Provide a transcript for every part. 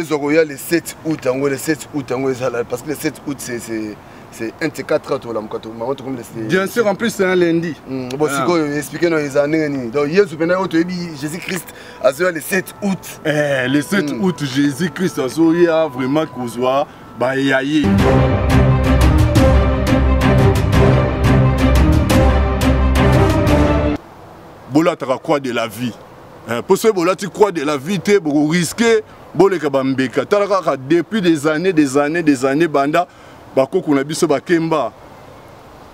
billets royaux le 7 août, le 7 août, parce que le 7 août c'est 24 heures. Bien sûr, en plus c'est un lundi. Bon, c'est quoi, expliquez nous les années. Donc hier, Jésus-Christ a le 7 août. Le 7 août, Jésus-Christ a souri vraiment Kozoa Bayaye. Bola tu crois de la vie. Pour ce bola tu crois de la vie, tu es risqué. Depuis des années, banda, bako kuna biso bakemba.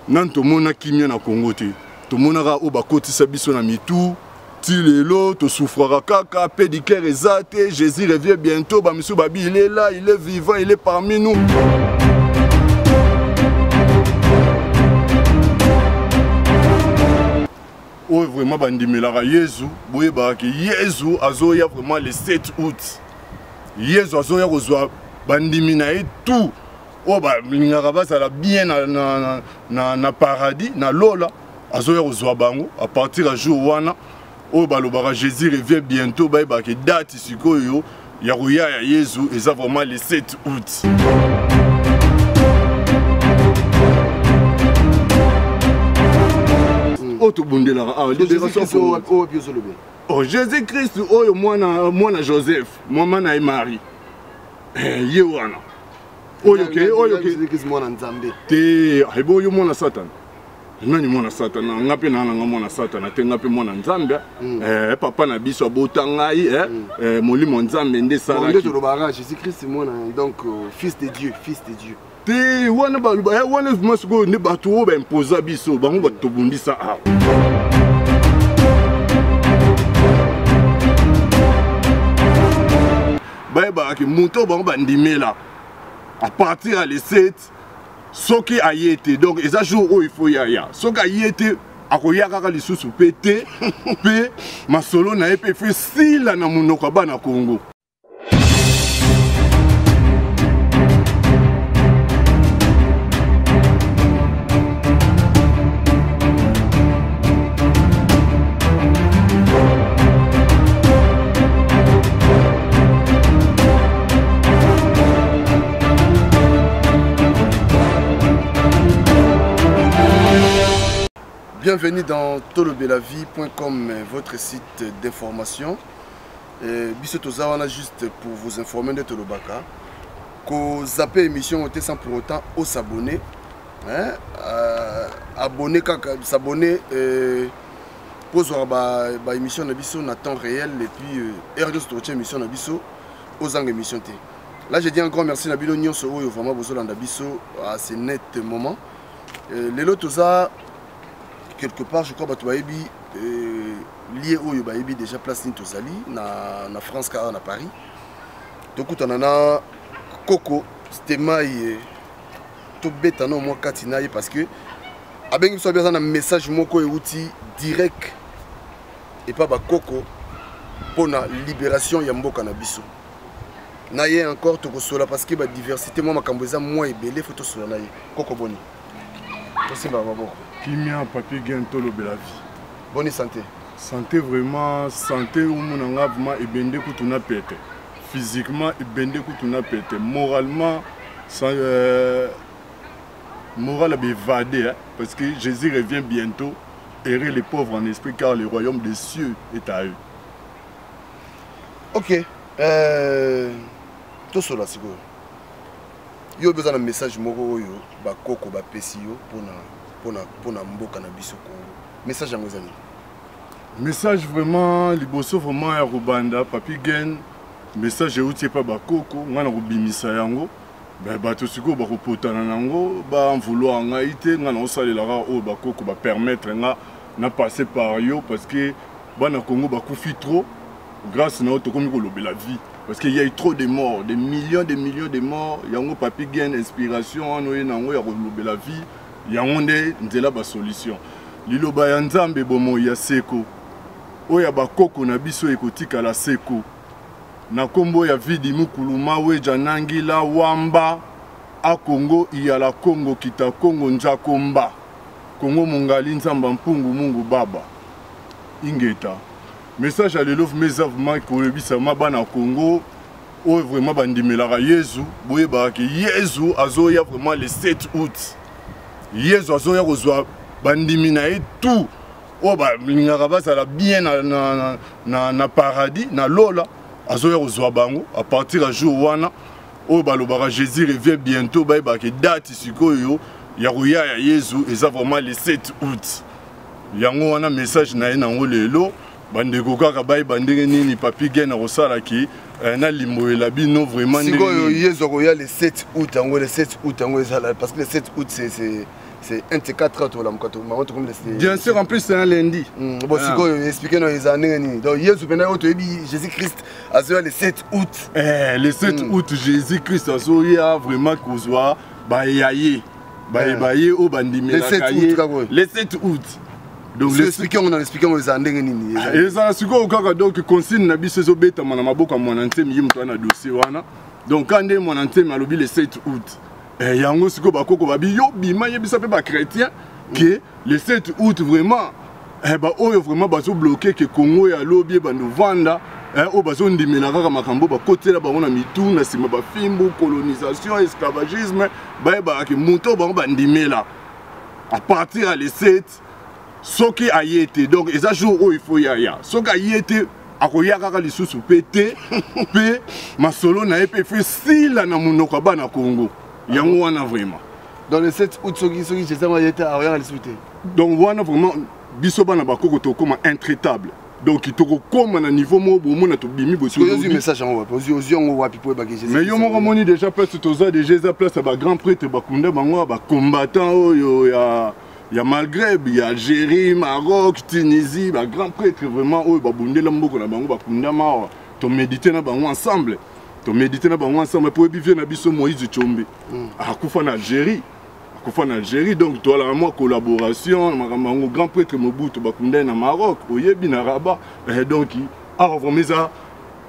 Nan to mona kimia na Congo te. To mona ra o bakoti sa biso na mitu. Ti lelo to souffrera kaka pédicaire exate. Jésus revient bientôt. Ba miso babi il est là, il est vivant, il est parmi nous. Oh, vraiment, Bandimelara, Jésus, Jésus, Azoya, vraiment le 7 août. Jésus, Azoya, Rosoa, Bandiminae, tout. Oh, bah, Mingaraba, ça va bien dans paradis, dans l'Ola. Azoya, Rosoa, Bango, à partir à jour Wana. Oh, bah, le bara Jésus revient bientôt, bah, que date, ici, Koyo, Yarouya, Jésus, et ça, vraiment le 7 août. Jésus-Christ, moi, Joseph, moi, Marie. Jésus-Christ, à partir de 7, ce qui a été, donc les jours où il faut y aller, ce qui a été, à bienvenue dans Tolobelavie.com, votre site d'information. Bisotozawana juste pour vous informer de Tolobaka. Ko zappé émission sans pour autant aux s'abonner. Abonner s'abonner pour voir ba émission na biso na temps réel et puis heure de soutien émission na biso aux ang émission té. Là je dis un grand merci na bilo nyonso oyo vraiment bozolanda biso à ce net moment. Les lotoza quelque part, je crois que tu as lié au déjà place Nintozali, na France, na Paris. Donc, tu as Coco, Stémaï, Tobet, moi, Katinaï, parce que, avec un message, mon outil direct, et pas Coco, pour la libération, Yambo Cannabis. Naïe encore, tu as parce que la diversité, moi, ma moi, et Bélé, photo sur la Coco Boni. Merci, Kimia, papier, gagne tout le Belavi. Bonne santé. Santé vraiment, santé où mon engagement est bien découvert pété. Physiquement, est bien découvert pété. Moralement, moral est évadé, parce que Jésus revient bientôt. Errer les pauvres en esprit, car le royaume des cieux est à eux. Ok. Tout cela, c'est quoi? Il y a besoin d'un message moro yo, bakoko ba pesi yo pour na mboka na biso Congo. Message à mes amis. Message vraiment liboso vraiment ya Rubanda, papi gen, message outie pa bakoko, ngana rubimisa yango, ba bato siko ba kopotana nango, ba vouloir ngai te, ngana osalela ra o bakoko ba permettre nga na passer par yo parce que bana Congo ba kufi trop grâce na auto komi ko lobela vie. Parce qu'il y a eu trop de morts, des millions de morts. Il y a un papi qui a une inspiration, il y a un la vie, il y a une solution. Lilo Bayanzambe bomo ya seko. Oya bakoko na biso ekotika la seko. Na kombo ya vidi mukuluma we janangi la wamba a Congo iya la Congo kita Congo nja komba. Congo mongali nzamba mpungu mungu baba. Ingeta. Message à l'élève, mes avants, qui ont le bis à Mabana Congo, où vraiment bandimelara Yesu, boyeba que Yesu azoya vraiment le 7 août. Yesu azoya kozwa bandimina et tout. Oh bah lingara ça la bien na paradis, na lola. Azoya kozwa bango à partir à jour wana. Oh bah le bara Jésus revient bientôt, bah que date sikoyo ya roya ya Yesu et ça vraiment le 7 août. Yango wana message na nango lelo. Bandeko kaka bayi bandenge nini papi gen na rosala ki na limbo elabi non vraiment si go yezoko ya le 7 août ango le 7 août ango ezala parce que le 7 août c'est 1h30 to la mkato ma watu comme c'est bien sûr en plus c'est un lundi bon si go expliquer non ezane nini donc Yesu pena oto ebi Jésus-Christ azoya le 7 août le 7 août Jésus-Christ azoya vraiment kozwa bayaye baye o bandimela kaye le 7 août. Donc on a expliqué aux Andrés nini. Et ça c'est quoi encore donc consigne na biso zo beta mana maboko mon antemi yimto na dossier wana. Donc quand mon antemi alobi le 7 août. Eh yango siko bakoko babi yo bima yebisa pe ba chrétien que le 7 août vraiment eh ba oyo vraiment bazo bloquer que Congo ya lobie ba novanda eh o bazo ndimela kaka makambo ba kotela ba ona mitu na sima ba fimbo colonisation esclavagisme ba ba ke muto ba ndimela à partir à le 7. Ce qui a été, donc, c'est un jour où il faut y aller. Ce qui a été, donc, il y a un niveau où il y a un message en haut. Mais il y a déjà place à grand prêtre, combattant, il y a Maghreb, il y a Algérie, Maroc, Tunisie, les grands prêtres vraiment, ils ont médité ensemble. Ils ont médité ensemble pour éviter Moïse de Tchombe. Ils en Algérie. En Algérie, donc tu as la collaboration, les grands prêtres Mobutu, ils Maroc, ils Rabat. Donc, ils ont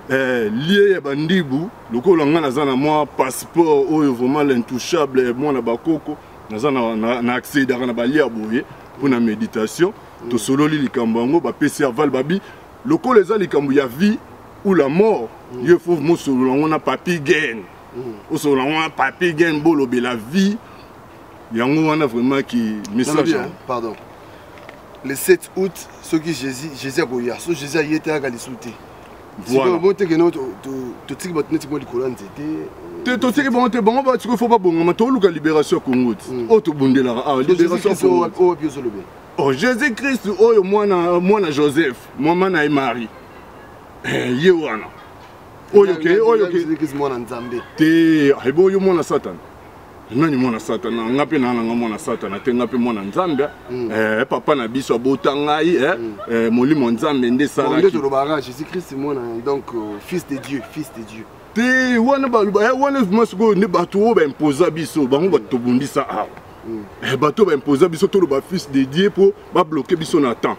lié à Bandibou, ils ont passeport, vraiment l'intouchable, nous avons accès pour la méditation. Nous avons accès à la méditation. Nous avons accès à la vie ou la mort. Il faut que nous avons papi gain. Nous avons papi gain pour la vie. Nous avons vraiment qui message. Pardon. Le 7 août, ce qui Jésus a dit, ce Jésus a été à l'insulté. Voilà. Jésus-Christ, moi, Joseph, moi, et Marie. Jésus-Christ, té wana baluba wana masiko ne bato ba imposer biso bango ba tobundisa a eh bato ba imposer biso to ba fils de Dieu pour ba bloquer biso na temps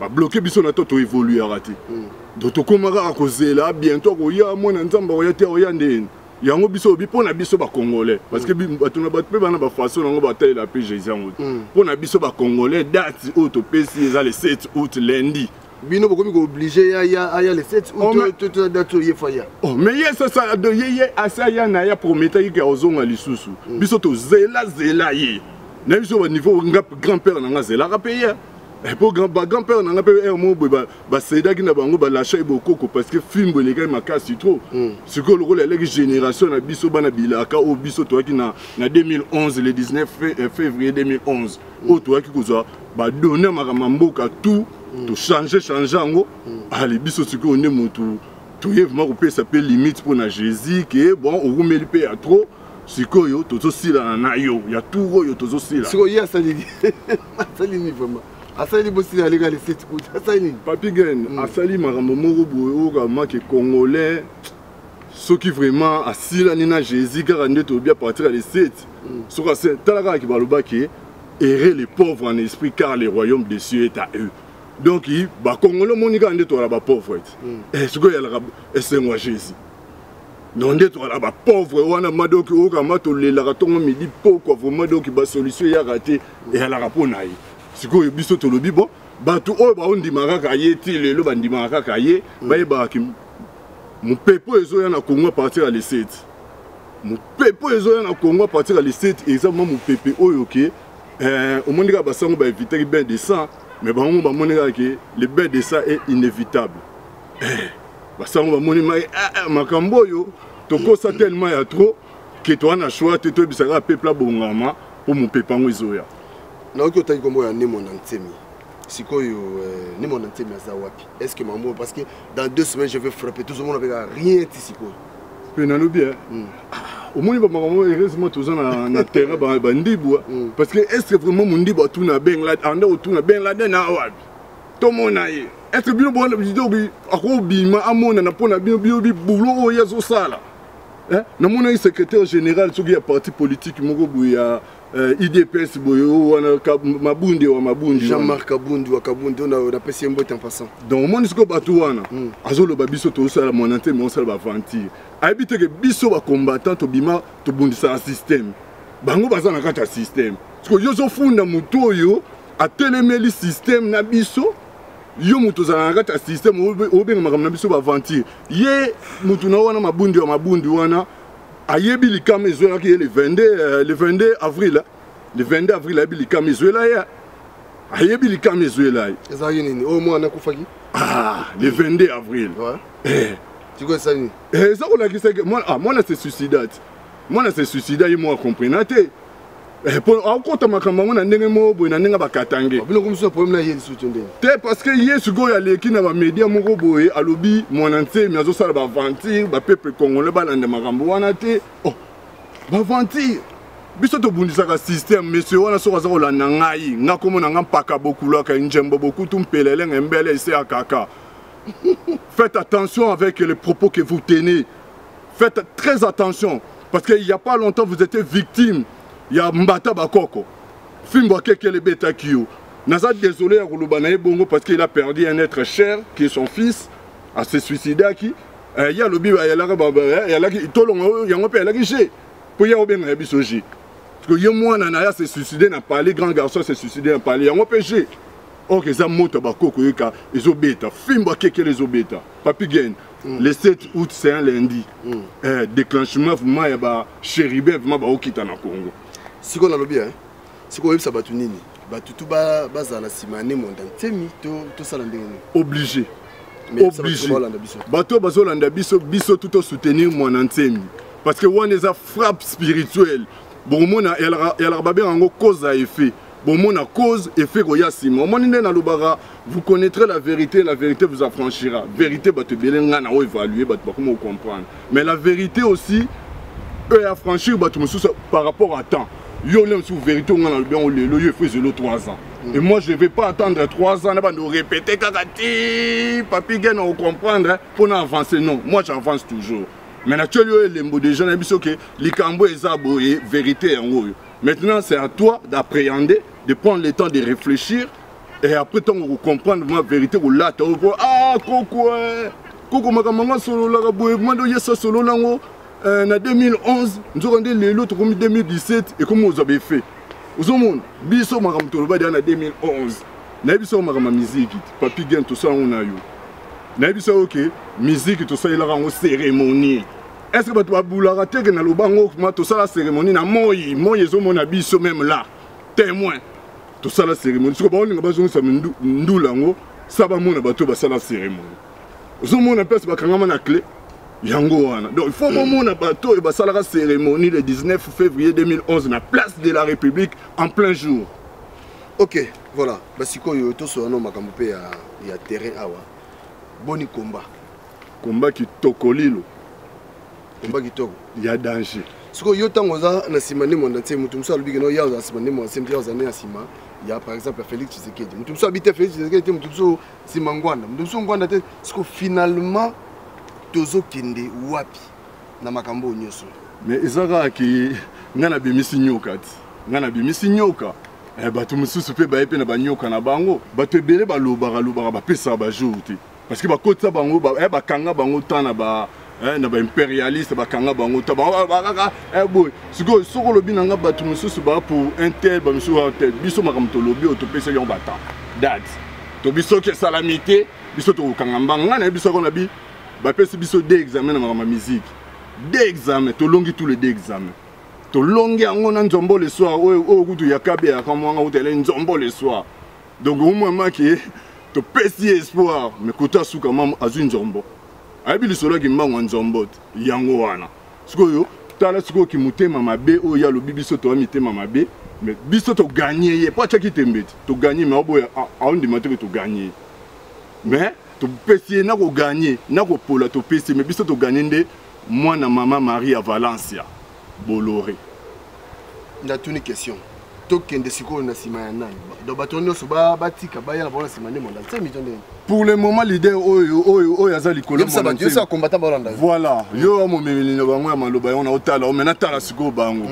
ba bloquer biso na temps to évoluer raté donc to komaka akozela bientôt ko ya mona nzamba ko ya te ya ndene yango biso bi pona biso ba congolais parce que bato na bato pe bana ba façon ngo ba tale la paix Jésus en route pona biso ba congolais date au to pesi za le 7 août lundi. Bino pourquoi m'ont obligé à y aller 7 août tout dato yefaya. Oh mais yes ça de yeye asaya na ya promettre que ozonga lisusu. Biso to zela ye. Na biso au niveau grand-père na ngazela ka payer. Et pour grand-père na payer mo ba sedaki na bango ba lacha ibokoko parce que fimbo les gars makasi trop. Ce que le rôle les génération na biso bana bilaka o biso to ki na 2011 le 19 février 2011. O to ki kozwa ba donner makamamboka tout. To changer allez biso ce qu'on est montou tu es vraiment coupé ça peut limite pour na Jésus que bon on vous met le pays à trop c'est quoi yo tout aussi là na yo il y a tout yo tout aussi là c'est quoi hier ça dit vraiment asali bossi na légal c'est tout asali papi gain asali makambo moko boyo ka make congolais ceux qui vraiment assis là na Jésus car on est au bien partir les 7 sur ça talaka ki baloba ki errer les pauvres en esprit car le royaume des cieux est à eux. Donc, les Congolais sont pauvres. Et ce que c'est Jésus. Donc, les pauvres, Mon peuple est au Congo à partir à les 7. Mon peuple est au Congo à partir à les 7. Exactement mon peuple ok. Au monde qui a passé on va éviter les bains de sang, mais on va montrer que les bains de sang est inévitable. Parce qu'on va montrer ma camboyo, toko ça tellement y a trop que toi n'as choix tu dois bisaga peuple à Bongama pour mon peuple en Isoya. Non que toi tu comprends ni mon antemi. Si quoi ni mon antemi azawapi. Est-ce que maman parce que dans 2 semaines je vais frapper tout le monde avec rien ici quoi. Penalo bien. Au moins, on a terrain parce que est-ce que vraiment on dit tout na ben là, on a tout na ben là dedans awad. Tout monde aille. Est-ce que bien bon de dire oui, à quoi bima amona na pona bien bien boulot ya zo sala. Hein? Na mona secrétaire général sur le parti politique moko buya IDPS boyo wana mabundi wa mabundi Jean-Marc Kabundi wa Kabundi na pesi mbo en passant. Donc au moins ce que batu wana azolo babiso to sala monante mon sala ba ventir. Habite que biso ba combattant to bima to bundisa un système. Bango baza na kata système. Parce que yo zo funda muto yo atelemeli système na biso. Yo muto za na kata système obenga makamna biso ba ventir. Ye muto na wana mabundi wana ayebi likama ezola ki le 22 avril le 22 avril ayebi likama ezola ya ayebi likama ezola ya ezali nini o mwana kufaki ah le 22 avril ouais tu connais ça ni ça on a qui c'est moi là c'est suicidat moi là c'est suicidat et moi comprendre té pour en compte makamba mona ndenge mo bo na ndenge bakatange bino comme ça problème na yeli soutenir té parce que yesu go ya leki na ba media moko boye alobi mwana nté mi azo sala ba ventir ba peuple congolais ba lande makambo wana té oh ba ventir biso to bundisa ka système monsieur wana so kaza ko landa ngai ngako mona ngampaka bokula ka njembo bokutu mpelele ngembele ese akaka. Faites attention avec les propos que vous tenez. Faites très attention. Parce qu'il n'y a pas longtemps, vous étiez victime. Il y a Mbata Bakoko. Naza désolé à Roulubanaï Bongo parce qu'il a perdu un être cher qui est son fils, à se suicider. Il y a le Biba, il y a la Rababa, il y a la Tolongo, il y a la Guiché. Pour y avoir bien la Bisoji. Parce que moi, Nanaya s'est suicidé, n'a pas les grands garçons s'est suicidé, n'a pas les. Il y a un péché. Ok, ça monte bakoko yeka ezobeta fimba keke les obeta papi gain le 7 août c'est un lundi déclenchement vraiment ya ba chéribe vraiment ba okita na Congo siko na lobia siko web sabatu nini ba tutu ba bazala simane mondan temi to sala ndenge obligé obligé bato bazolanda biso biso tout soutenir mon antemi parce que one is a frappe spirituelle bon mona elle babe ngo cause à effet. Bon, mon cause et fait goyassi. Mon monine na lobara, vous connaîtrez la vérité vous affranchira. Vérité, bah tu belenga na évaluer, bah tu vas comment comprendre. Mais la vérité aussi, eux affranchir, bah tu me soucier par rapport à temps. Yo l'aime sous vérité, on a le bien au lieu, il faut zéro 3 ans. Et moi je vais pas attendre 3 ans, là-bas nous répéter kakati, papi gain on comprendre pour nous avancer. Non, moi j'avance toujours. Mais naturellement les mots des gens, ils que les cambo et zabo et vérité en haut. Maintenant c'est à toi d'appréhender, de prendre le temps de réfléchir et après tant que vous comprendre ma vérité ou là tu vas ah coco coco ma maman solo la boue moi doyer ça solo là en 2011 nous avons dit l'autre comme 2017 et comment vous avez fait vous au monde biso ma maman toloba dans 2011 na biso ma maman musique papi gain tout ça on a eu na biso OK musique tout ça il a en cérémonie. Est-ce que tu as boulaté que dans le bango tout ça la cérémonie na moi ils ont mon abisso même là témoin tout ça la cérémonie sur bango bazo ça ndulango ça ba mona bato ba sala cérémonie zo mona pèse ba kangama na clé yango wana donc il faut mona bato et ba sala la cérémonie le 19 février 2011 na place de la République en plein jour. OK voilà basiko yo to so na makambo pe ya terrain awa boni combat qui tokolilo. Il y a danger. Il y a par exemple Félix Tshisekedi. Finalement, mais naba impérialiste ba kanga bango ta ba eh boy siko soko lobi nanga batu mususu ba pour un tel ba mususu tel biso makam to lobi o to pesa yon bata dad to biso ke salamité biso to kanga mbanga na biso ko na bi Nous avons 2 examens dans ma musique. 2 examens, nous avons tous les 2 examens. Nous avons le soir, le soir. Donc, au moins, tu as espoir, mais tu as un zombo. Mais biso to gagné, pas chaque qui t'embête. To gagné, mais à un démontre que to gagné. Mais to pessier n'a pas gagné, n'a pas pour la to pessier. Mais biso to gagné de moi na maman Marie à Valencia, Bolloré. N'a une question. Token de siko na simanan. Do batonyo suba bati kabaya la bonne simane monda. Pour le moment l'idée oh yaza likolo. Ça va Dieu ça combattant balanda. Voilà. Yo mo mimi na bango ya maloba on a otala, on na tala siko bango.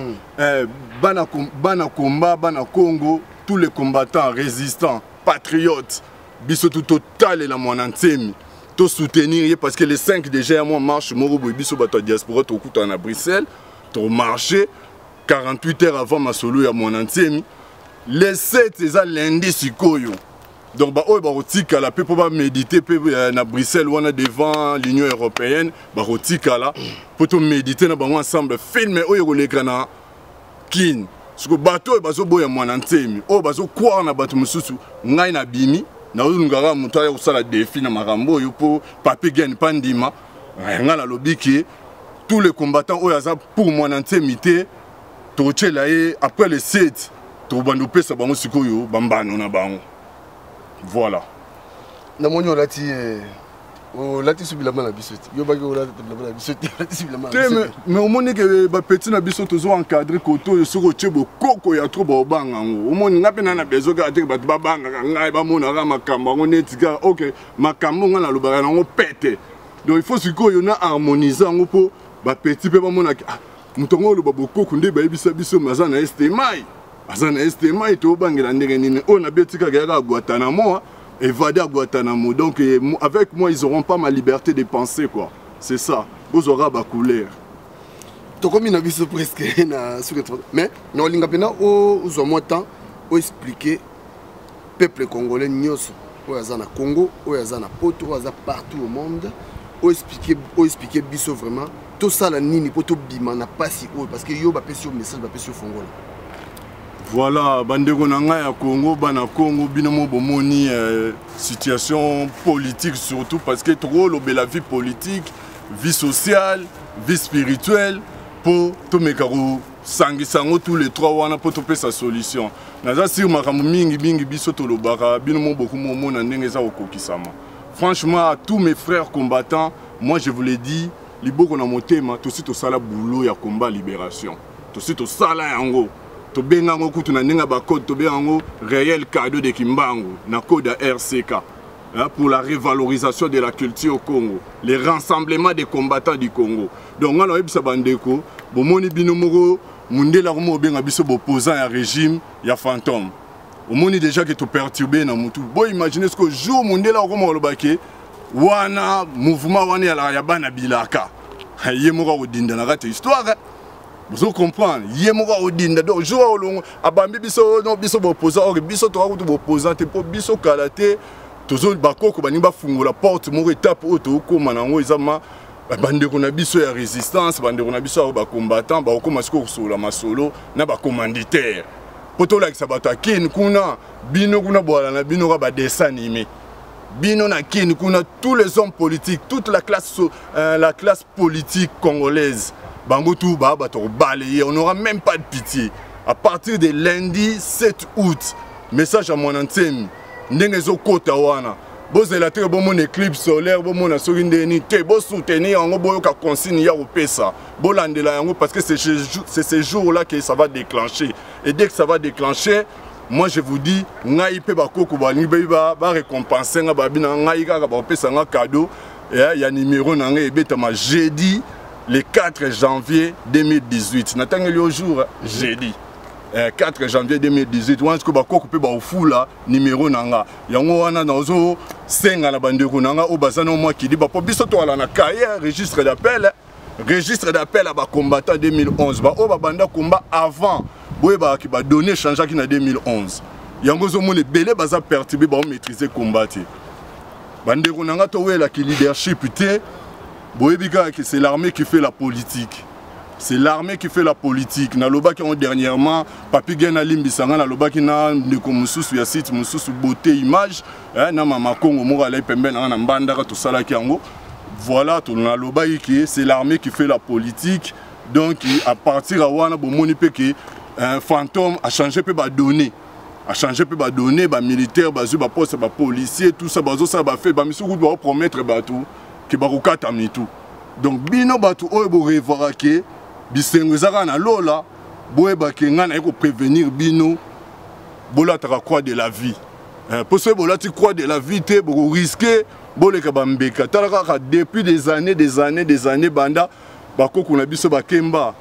Bana combat, bana Congo, tous les combattants, résistants, patriotes, biso tout total et la mon antemi, tout soutenir parce que les 5 déjà moi marche morobo biso bato diaspora to kuta na Bruxelles, to marché 48 heures avant ma solo ya mon antemi, les 7 c'est lundi sikoyo. Donc ba oy ba rotika la pe pour méditer pe na Bruxelles on a devant l'Union européenne, ba rotika la pour to méditer na bango ensemble filmer oy ko lekana Kin, ce que bateau est basé boy à mon antenne, oh basé quoi na bateau monsieur, n'aina bimi, na ouzungara montagne au salade défi na marambo yupo papegen pandima, rien la lobby qui tous les combattants au hasard pour mon antenne mité, touché là et après les 7, troubandoupé sa bango sikoyo bamba non na bango, voilà. Na moni olati olati subi la main la bisote, yo bagi olati la main la bisote, olati subi la main. Mais au moment que ba petit na bisote ozo encadré koto yo soko chebo koko ya trop ba banga ngo. Au moment ngapi na bezoka ate ba banga ngai ba mona ra makamba ngo netika OK makamba ngo na lobaka ngo pete. Donc il faut sikoyo na harmoniser ngo po ba petit pe ba mona ah mutongo lo ba bokoko nde ba yebisa biso mazana estemai. Azana estemai to bangela ndenge nini ona betika ga ka gwatana mo. Évadé à Guantanamo. Donc, avec moi, ils n'auront pas ma liberté de penser, quoi. C'est ça. Vous aurez ma couleur. Tu as commis presque. Mais, nous avons temps pour expliquer au peuple congolais, au Congo, au Poto, partout au monde, pour expliquer vraiment tout ça, la nini, pour tout bima, n'a pas si haut. Parce que yo ba pesi au message, ba pesi au Congolais. Voilà, bandeko nanga ya Congo, bana Congo, binomo bomoni situation politique surtout parce que trop lobé la vie politique, vie sociale, vie spirituelle pour tout mekaro sangisango tous les trois wana pour trouver sa solution. Naza si makamu mingi mingi biso tolobaka binomo bokumo mona ndenge za okokisama. Franchement, à tous mes frères combattants, moi je vous l'ai dit, liboko na motema tosi to sala boulot ya combat libération. Tosi to sala yango. To bengango kutuna ninga ba code to bengango réel cadeau de Kimbango na code RCK pour la revalorisation de la culture au Congo, les rassemblements des combattants du Congo. Donc on a eu ça bandeko bomoni binomoro munde la romo benga biso opposant ya régime ya fantôme. Au moni déjà que to perturber na mutu. Bon imaginez ce que jour munde la romo lobake wana mouvement wana ya bana bilaka. Yemora odinda na rate histoire. Vous comprenez, il y a des gens qui sont opposants, qui sont opposants, qui sont kalaté, qui sont opposants, la porte, étape résistance, combattants, solo, commanditaire. Poto la tous les hommes politiques, toute la classe politique congolaise. Bangoutou, on n'aura même pas de pitié. À partir de lundi 7 août, message à mon antenne. N'engezo kota wana. Boze la terre, bon mon éclipse solaire, bon mon assurindenité, bon soutenir, on va ka consigne ya opesa. Bon landela yango parce que c'est ce jour-là que ça va déclencher. Et dès que ça va déclencher, moi je vous dis, ngai pe bakoko bani ba récompenser nga babina ngai ka ba opesa nga cadeau. Et ya numéro na ngai ebetama jeudi. Le 4 janvier 2018, n'attendez le jour jeudi. 4 janvier 2018, on se coupe au fou là, numéro nanga. Yango wana nazo senga la bande nanga au basano moi qui dit bah pour biso toi là na carrière registre d'appel à ba combattant 2011 ba oba banda combat avant boy ba qui ba donner changer qui na 2011. Yango zo mon belé baza perturber ba maîtriser combattre. Bande nanga to we la qui leadership té c'est l'armée qui fait la politique. C'est l'armée qui fait la politique. Naloba qui ont dernièrement, Papi Gena Limbisanga, Naloba qui n'a de comme sous ya site, sous beauté image, na mama Kongo morale pemben en bandara tout ça là qui en. Voilà tout Naloba qui c'est l'armée qui fait la politique. Donc à partir à wana bomoni pe que un fantôme a changé peu ba donner. A changé peu ba donner ba militaire, ba zu ba poste, ba policier, tout ça bazo ça ba fait ba misu ku ba promettre ba tout qui ba kokata mi tout. Donc bino ba tout o bo revoraké Bisenguzaka na lola, boeba kenga na eko prévenir bino, bola tra croix de la vie. Pour ce bola tu crois de la vie, te bo risquer, boleka bambeka. Talaka depuis des années banda, bako kuna biso bakemba.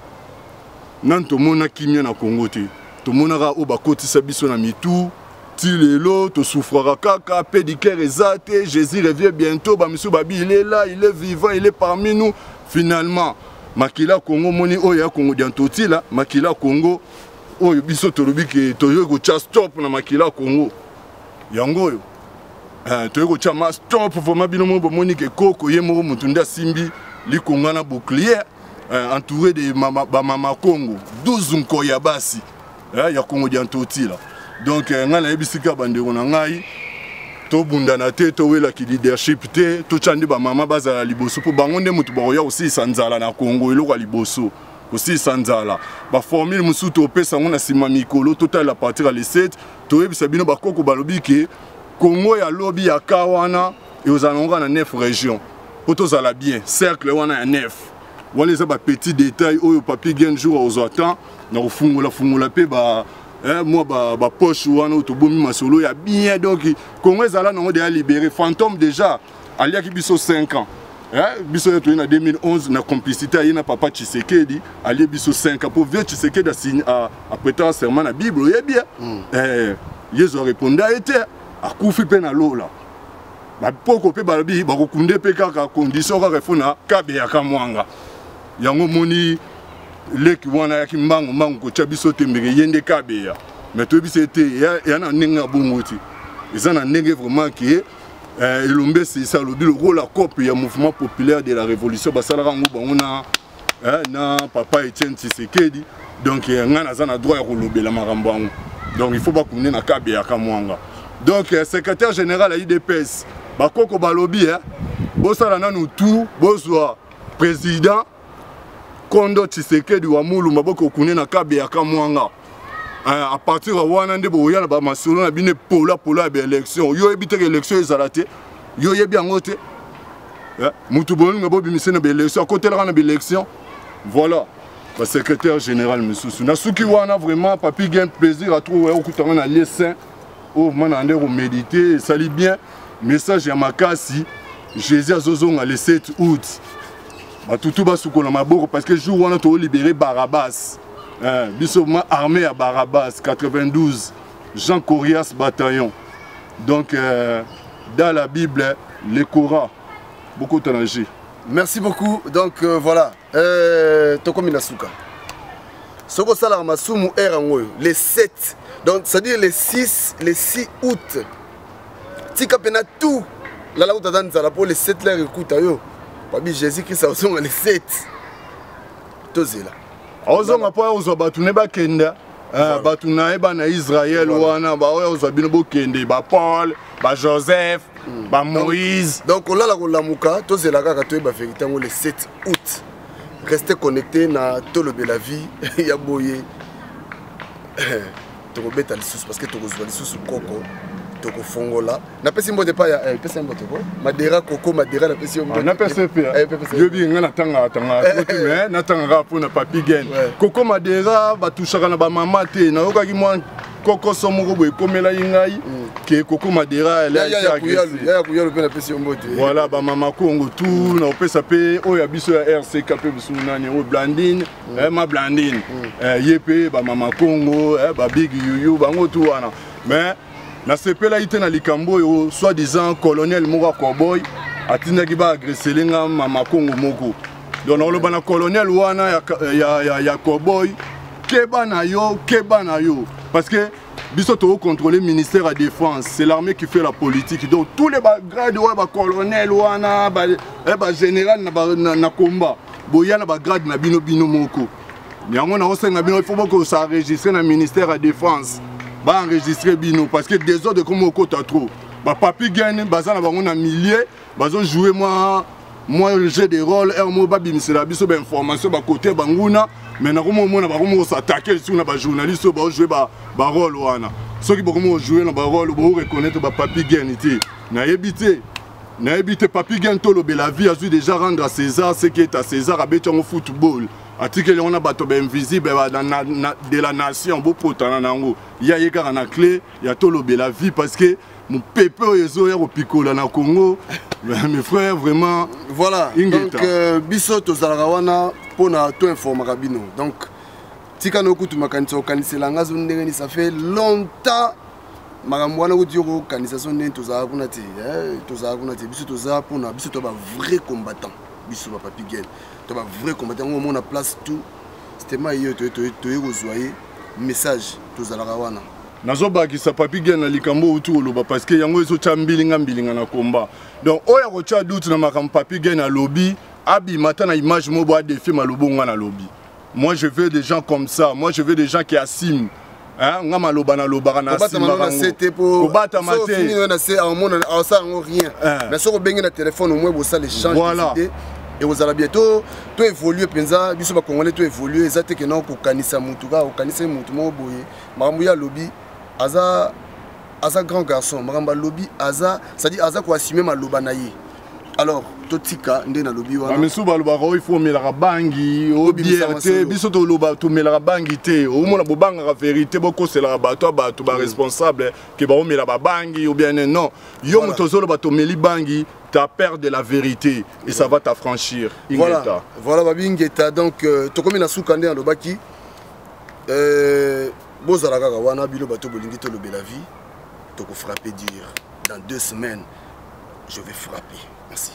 Nan to mona kimia na Congo te. To mona ra o bakoti sa biso na mitu, ti lelo to souffrera kaka, pédicaire ezate, Jésus revient bientôt, ba miso babi il est là, il est vivant, il est parmi nous finalement. Makila Congo moni oya Congo diantoti la makila Congo oyo biso tolobi ke toyoko cha stop na makila Congo yango yo toyoko cha ma stop vraiment bino mo moni ke koko ye mo mutunda simbi likongana bouclier entouré de mama Congo 12 nko ya basi ya Congo diantoti la donc ngana yebisika bandeko na ngai to bundana te to wela ki leadership te to chande ba mama bazala liboso po bango nde mutu baoya aussi sanzala na Congo eloko liboso aussi sanzala ba formule musu to pesa ngona sima mikolo total la partir à les 7 to yebisa bino ba koko balobi ke Congo ya lobi ya kawana e ozalonga na 9 régions po to zala bien cercle wana ya 9 wala za ba petit détail oyo papi gain jour ozotan na ofungola pe ba moi, ma poche ou un autre, il y a bien donc. Comment est-ce qu'on a libéré Fantôme déjà, il y a 5 ans. Il y a 2011, la complicité, il y a papa Tshisekedi, il y a 5 ans. Pour vieux Tshisekedi, il a prêté serment à la Bible, il y a bien. Ils ont répondu à été à Koufi Penalo. Pourquoi ils ont répondu à condition de réforme à Kabea Kamwanga. Il y a un moni. Les qui vont à Kimbango, mais tout c'était il y en a n'enga bungoti. Ils en a n'enga vraiment qui est l'ombe c'est ça le but le rôle la COP il y a mouvement populaire de la révolution basalara ngo bangona na papa Etienne Tshisekedi donc ngana za na droit ya kolobela makambo ngo donc il faut pas qu'on na kabe ya kamwanga donc secrétaire général à IDPS bakoko balobi bosala nanu tout bozwa président Kondo Tshisekedi wamulu maboko kune na kabe ya kamwanga a partir wa wana ndebo oyana ba masolo na bine pola ba election yo ebite election ezalate yo yebi angote mutu bolinga bobi misena ba election kotelaka na ba election voilà ba secrétaire général mususu na suki wana vraiment papi gain plaisir à trouver okutanga na lieu saint o mana ndeko méditer sali bien message ya makasi Jésus azozonga le 7 août Tout bas sous Colombo parce que jour où on a libéré Barabas, bisouement armé à Barabas 92, Jean Corias bataillon. Donc dans la Bible, le Coran, beaucoup de danger. Merci beaucoup. Donc voilà, Toko Minasuka. Soko Salamasumu Erangoy, les 7, donc c'est-à-dire les 6 août. Tikapena tout, la route à Danzala pour les 7 là écoute yo. Jésus qui s'assure les 7. Tout cela. Osons après osons batoune ba kenda, batouna eba na Israël wana ba osons binobo kende ba Paul, ba Joseph, ba Moïse. Donc on a la rolamuka. Tout cela kaka toi ba vérité on les 7 août. Restez connectés na Tolobelavie. Ya boye. Tu rebêtes les sous parce que tu reçois les sous coco. Na pesi mbote pa ya pesi mbote ko madera koko madera na pesi mbote na pesi pe je bi nga na tanga ko me na tanga pour na papi gain koko madera ba touchaka na ba mama te na yoka ki mo koko somoko boy komela ngai ke koko madera elle ya na pesi mbote voilà ba mama Kongo tout na opesa pe o ya biso ya RCK pe biso nani o Blandine ma Blandine ye pe ba mama Kongo ba big yuyu bango tout wana mais na sepela ite na likambo yo soi-disant colonel Moura Cowboy atindaki ba agresser nga mama Kongo moko. Donc on loba na colonel wana ya Cowboy Kebanayo. Parce que Bissoto contrôle le ministère de la Défense, c'est l'armée qui fait la politique. Donc tous les grades, les colonels, les généraux, na combat. Il y a des grades na bino bino moko. Il faut que ça enregistre dans le ministère de la Défense. Bah enregistrer bino parce que des autres comme au côté trop. Bah papi gagne, bazan na bango na milliers, bazan jouer moi j'ai des rôles et moi babi misela biso ba information ba côté banguna, mais na komo mona ba komo s'attaquer sur na ba journaliste ba jouer ba rôle wana. Ceux qui vont jouer na ba rôle vont reconnaître ba papi gagne té. Na yebité papi gagne Tolobelavie a déjà rendre à César ce qui est à César à béton au football. Article on a bateau invisible de la nation beau potana nango ya yeka na clé ya Tolobelavie parce que mon pépé oyezo ya opikola na Congo mes frères vraiment voilà donc biso to zalarawana pona to informer kabino donc tika no kutu makanisa okanisela ngazo ndenge ni ça fait longtemps makambo wana kudioko organisation ne to zakuna ti to zakuna ti biso to zapona biso to ba vrai combattant biso ba papigel tu vas vrai combattre au monde à place tout c'était ma hier message tous à la rawana nazoba qui sa papi gagne likambo autour loba parce que yango ezo chambilinga mbilinga na combat donc oya ko cha doute na makam papi gagne à lobby abi matana image mo bois des films à lobonga na lobby moi je veux des gens comme ça moi je veux des gens qui assument hein ngama loba na lobara na assume c'était pour combattre maté on a c'est au monde on ça on rien mais sur benga na téléphone au moins pour ça les change d'idée. Et vous allez bientôt, tout évoluer, pensa, biso ba Congolais tout évoluer, exacte que non pour kanisa mutuka, pour kanisa mutumo boye, marambuya lobby, aza grand garçon, maramba lobby, aza, ça dit aza ko assumer ma lobanaye. Alors, totika ndé na lobby wana. Mais sous ba loba il faut me la bangi, obiété, biso to loba to me la bangi té, au moins la bobanga la vérité, boko c'est la bato ba to ba responsable que ba o me la bangi ou bien non, yo mutozolo ba to me li bangi. Tu as peur de la vérité et ça va t'affranchir. Voilà, Babi Ingeta. Donc, tu as combien de soukandés en Lobaki? Bozalaka Kawana, Bilo Bato Bolingito Lobelavi. Tu as frappé dur. Dans 2 semaines, je vais frapper. Merci.